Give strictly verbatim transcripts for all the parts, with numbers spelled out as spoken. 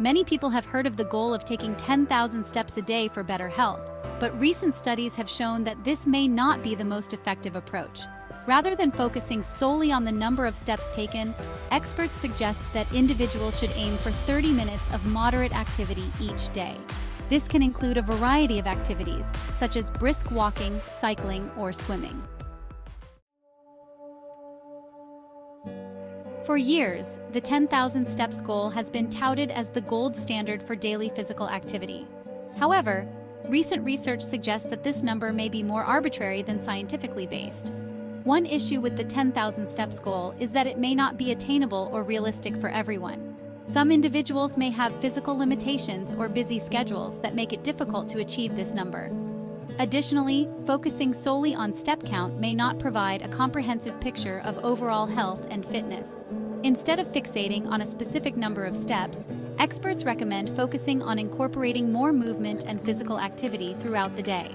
Many people have heard of the goal of taking ten thousand steps a day for better health, but recent studies have shown that this may not be the most effective approach. Rather than focusing solely on the number of steps taken, experts suggest that individuals should aim for thirty minutes of moderate activity each day. This can include a variety of activities, such as brisk walking, cycling, or swimming. For years, the ten thousand steps goal has been touted as the gold standard for daily physical activity. However, recent research suggests that this number may be more arbitrary than scientifically based. One issue with the ten thousand steps goal is that it may not be attainable or realistic for everyone. Some individuals may have physical limitations or busy schedules that make it difficult to achieve this number. Additionally, focusing solely on step count may not provide a comprehensive picture of overall health and fitness. Instead of fixating on a specific number of steps, experts recommend focusing on incorporating more movement and physical activity throughout the day.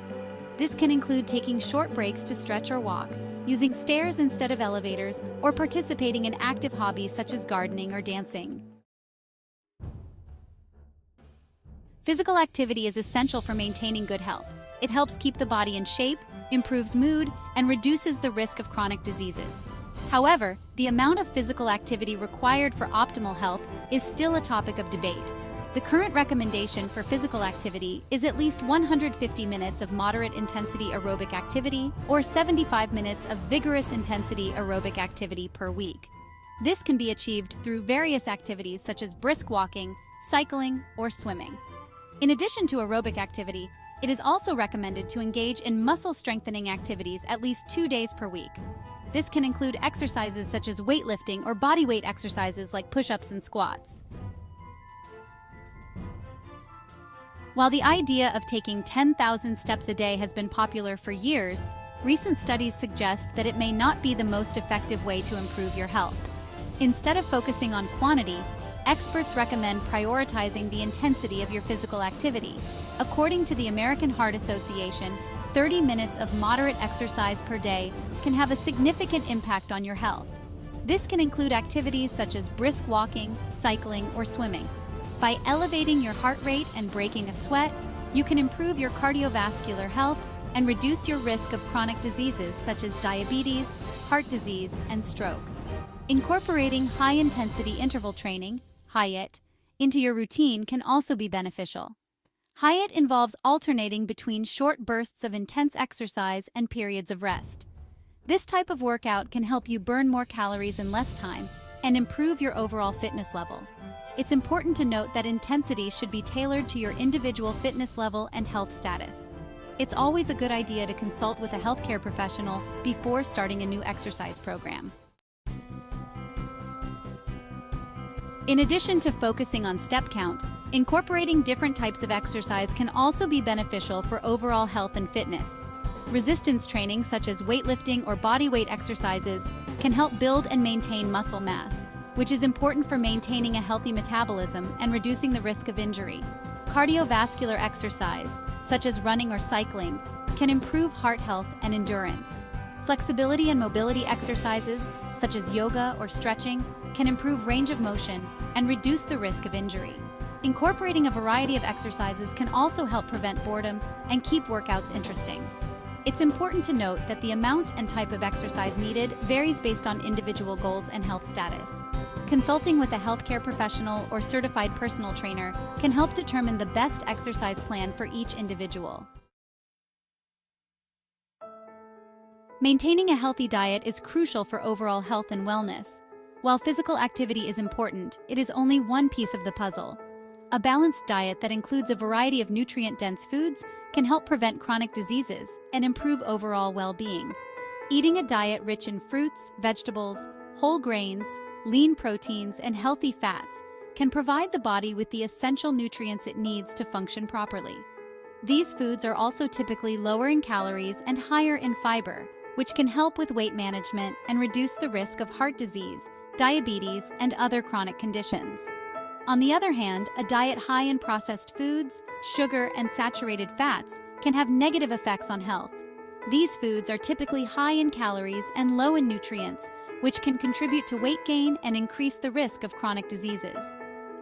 This can include taking short breaks to stretch or walk, using stairs instead of elevators, or participating in active hobbies such as gardening or dancing. Physical activity is essential for maintaining good health. It helps keep the body in shape, improves mood, and reduces the risk of chronic diseases. However, the amount of physical activity required for optimal health is still a topic of debate. The current recommendation for physical activity is at least one hundred fifty minutes of moderate intensity aerobic activity or seventy-five minutes of vigorous intensity aerobic activity per week. This can be achieved through various activities such as brisk walking, cycling, or swimming. In addition to aerobic activity, it is also recommended to engage in muscle-strengthening activities at least two days per week. This can include exercises such as weightlifting or bodyweight exercises like push-ups and squats. While the idea of taking ten thousand steps a day has been popular for years, recent studies suggest that it may not be the most effective way to improve your health. Instead of focusing on quantity, experts recommend prioritizing the intensity of your physical activity. According to the American Heart Association, thirty minutes of moderate exercise per day can have a significant impact on your health. This can include activities such as brisk walking, cycling, or swimming. By elevating your heart rate and breaking a sweat, you can improve your cardiovascular health and reduce your risk of chronic diseases such as diabetes, heart disease, and stroke. Incorporating high-intensity interval training, H I I T, into your routine can also be beneficial. H I I T involves alternating between short bursts of intense exercise and periods of rest. This type of workout can help you burn more calories in less time and improve your overall fitness level. It's important to note that intensity should be tailored to your individual fitness level and health status. It's always a good idea to consult with a healthcare professional before starting a new exercise program. In addition to focusing on step count, incorporating different types of exercise can also be beneficial for overall health and fitness. Resistance training, such as weightlifting or bodyweight exercises, can help build and maintain muscle mass, which is important for maintaining a healthy metabolism and reducing the risk of injury. Cardiovascular exercise, such as running or cycling, can improve heart health and endurance. Flexibility and mobility exercises, such as yoga or stretching, can improve range of motion and reduce the risk of injury. Incorporating a variety of exercises can also help prevent boredom and keep workouts interesting. It's important to note that the amount and type of exercise needed varies based on individual goals and health status. Consulting with a healthcare professional or certified personal trainer can help determine the best exercise plan for each individual. Maintaining a healthy diet is crucial for overall health and wellness. While physical activity is important, it is only one piece of the puzzle. A balanced diet that includes a variety of nutrient-dense foods can help prevent chronic diseases and improve overall well-being. Eating a diet rich in fruits, vegetables, whole grains, lean proteins, and healthy fats can provide the body with the essential nutrients it needs to function properly. These foods are also typically lower in calories and higher in fiber, which can help with weight management and reduce the risk of heart disease, diabetes, and other chronic conditions. On the other hand, a diet high in processed foods, sugar, and saturated fats can have negative effects on health. These foods are typically high in calories and low in nutrients, which can contribute to weight gain and increase the risk of chronic diseases.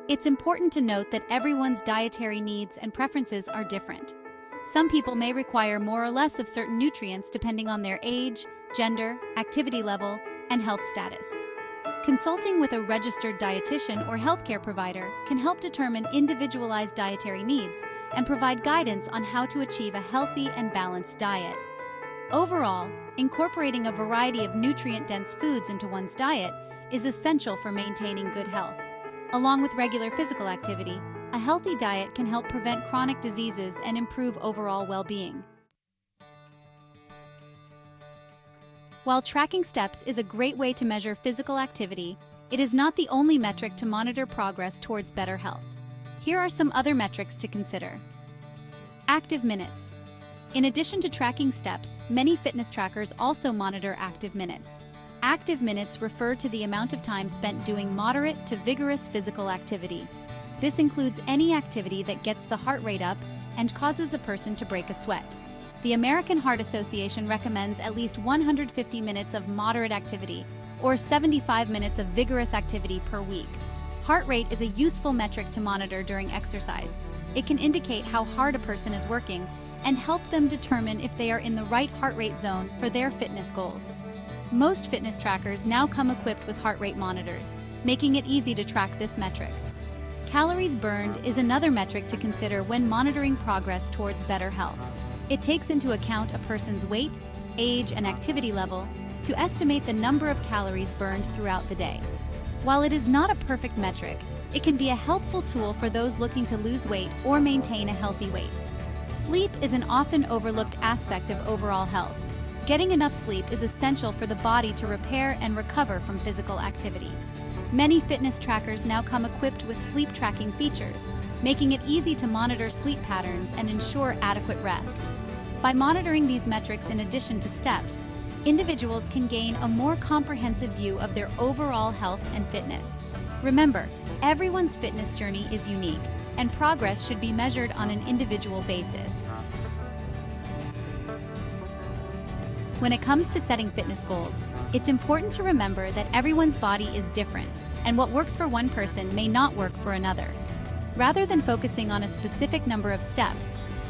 It's important to note that everyone's dietary needs and preferences are different. Some people may require more or less of certain nutrients depending on their age, gender, activity level, and health status. Consulting with a registered dietitian or healthcare provider can help determine individualized dietary needs and provide guidance on how to achieve a healthy and balanced diet. Overall, incorporating a variety of nutrient-dense foods into one's diet is essential for maintaining good health. Along with regular physical activity, a healthy diet can help prevent chronic diseases and improve overall well-being. While tracking steps is a great way to measure physical activity, it is not the only metric to monitor progress towards better health. Here are some other metrics to consider. Active minutes. In addition to tracking steps, many fitness trackers also monitor active minutes. Active minutes refer to the amount of time spent doing moderate to vigorous physical activity. This includes any activity that gets the heart rate up and causes a person to break a sweat. The American Heart Association recommends at least one hundred fifty minutes of moderate activity or seventy-five minutes of vigorous activity per week. Heart rate is a useful metric to monitor during exercise. It can indicate how hard a person is working and help them determine if they are in the right heart rate zone for their fitness goals. Most fitness trackers now come equipped with heart rate monitors, making it easy to track this metric. Calories burned is another metric to consider when monitoring progress towards better health. It takes into account a person's weight, age, and activity level to estimate the number of calories burned throughout the day. While it is not a perfect metric, it can be a helpful tool for those looking to lose weight or maintain a healthy weight. Sleep is an often overlooked aspect of overall health. Getting enough sleep is essential for the body to repair and recover from physical activity. Many fitness trackers now come equipped with sleep tracking features, making it easy to monitor sleep patterns and ensure adequate rest. By monitoring these metrics in addition to steps, individuals can gain a more comprehensive view of their overall health and fitness. Remember, everyone's fitness journey is unique, and progress should be measured on an individual basis. When it comes to setting fitness goals, it's important to remember that everyone's body is different, and what works for one person may not work for another. Rather than focusing on a specific number of steps,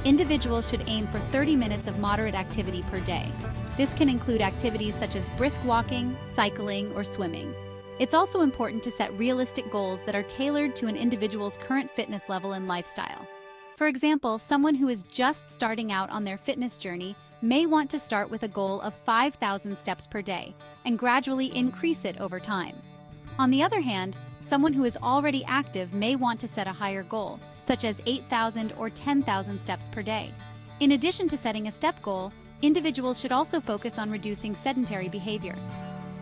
individuals should aim for thirty minutes of moderate activity per day. This can include activities such as brisk walking, cycling, or swimming. It's also important to set realistic goals that are tailored to an individual's current fitness level and lifestyle. For example, someone who is just starting out on their fitness journey may want to start with a goal of five thousand steps per day and gradually increase it over time. On the other hand, someone who is already active may want to set a higher goal, such as eight thousand or ten thousand steps per day. In addition to setting a step goal, individuals should also focus on reducing sedentary behavior.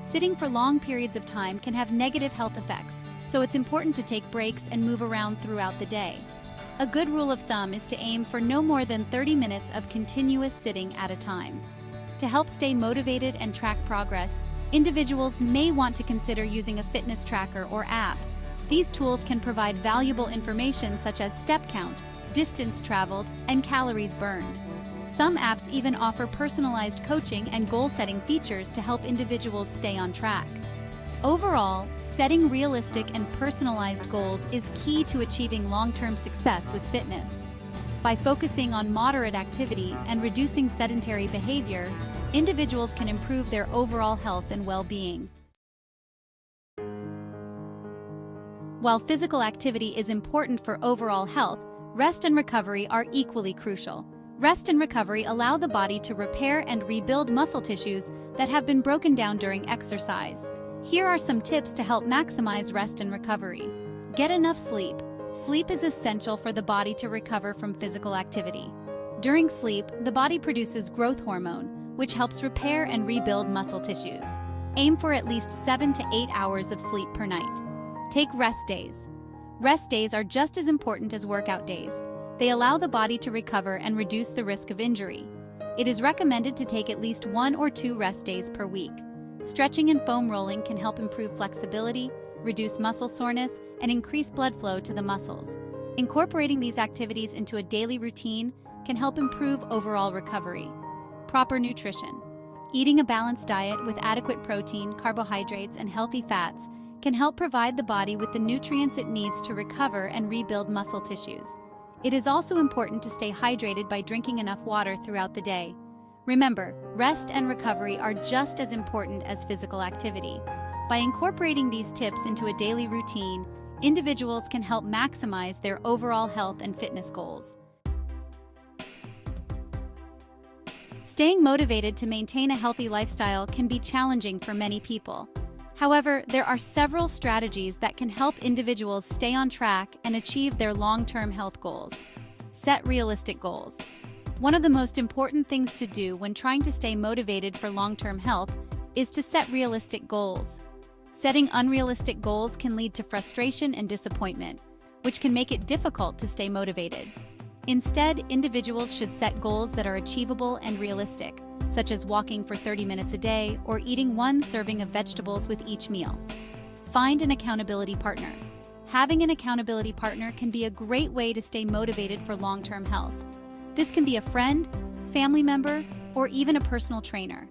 Sitting for long periods of time can have negative health effects, so it's important to take breaks and move around throughout the day. A good rule of thumb is to aim for no more than thirty minutes of continuous sitting at a time. To help stay motivated and track progress, individuals may want to consider using a fitness tracker or app. These tools can provide valuable information such as step count, distance traveled, and calories burned. Some apps even offer personalized coaching and goal-setting features to help individuals stay on track. Overall, setting realistic and personalized goals is key to achieving long-term success with fitness. By focusing on moderate activity and reducing sedentary behavior, individuals can improve their overall health and well-being. While physical activity is important for overall health, rest and recovery are equally crucial. Rest and recovery allow the body to repair and rebuild muscle tissues that have been broken down during exercise. Here are some tips to help maximize rest and recovery. Get enough sleep. Sleep is essential for the body to recover from physical activity. During sleep, the body produces growth hormone, which helps repair and rebuild muscle tissues. Aim for at least seven to eight hours of sleep per night. Take rest days. Rest days are just as important as workout days. They allow the body to recover and reduce the risk of injury. It is recommended to take at least one or two rest days per week. Stretching and foam rolling can help improve flexibility, reduce muscle soreness, and increase blood flow to the muscles. Incorporating these activities into a daily routine can help improve overall recovery. Proper nutrition. Eating a balanced diet with adequate protein, carbohydrates, and healthy fats can help provide the body with the nutrients it needs to recover and rebuild muscle tissues. It is also important to stay hydrated by drinking enough water throughout the day. Remember, rest and recovery are just as important as physical activity. By incorporating these tips into a daily routine, individuals can help maximize their overall health and fitness goals. Staying motivated to maintain a healthy lifestyle can be challenging for many people. However, there are several strategies that can help individuals stay on track and achieve their long-term health goals. Set realistic goals. One of the most important things to do when trying to stay motivated for long-term health is to set realistic goals. Setting unrealistic goals can lead to frustration and disappointment, which can make it difficult to stay motivated. Instead, individuals should set goals that are achievable and realistic, such as walking for thirty minutes a day or eating one serving of vegetables with each meal. Find an accountability partner. Having an accountability partner can be a great way to stay motivated for long-term health. This can be a friend, family member, or even a personal trainer.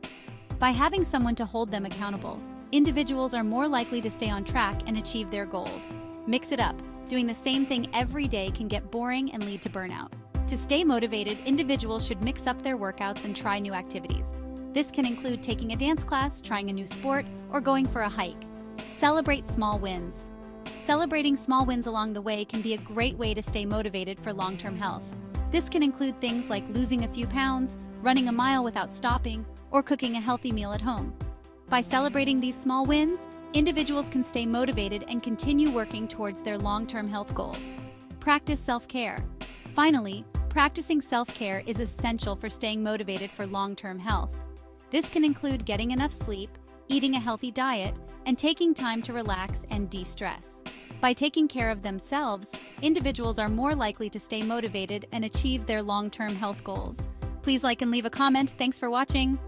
By having someone to hold them accountable, individuals are more likely to stay on track and achieve their goals. Mix it up. Doing the same thing every day can get boring and lead to burnout. To stay motivated, individuals should mix up their workouts and try new activities. This can include taking a dance class, trying a new sport, or going for a hike. Celebrate small wins. Celebrating small wins along the way can be a great way to stay motivated for long-term health. This can include things like losing a few pounds, running a mile without stopping, or cooking a healthy meal at home. By celebrating these small wins, individuals can stay motivated and continue working towards their long-term health goals. Practice self-care. Finally, practicing self-care is essential for staying motivated for long-term health. This can include getting enough sleep, eating a healthy diet, and taking time to relax and de-stress. By taking care of themselves, individuals are more likely to stay motivated and achieve their long-term health goals. Please like and leave a comment. Thanks for watching.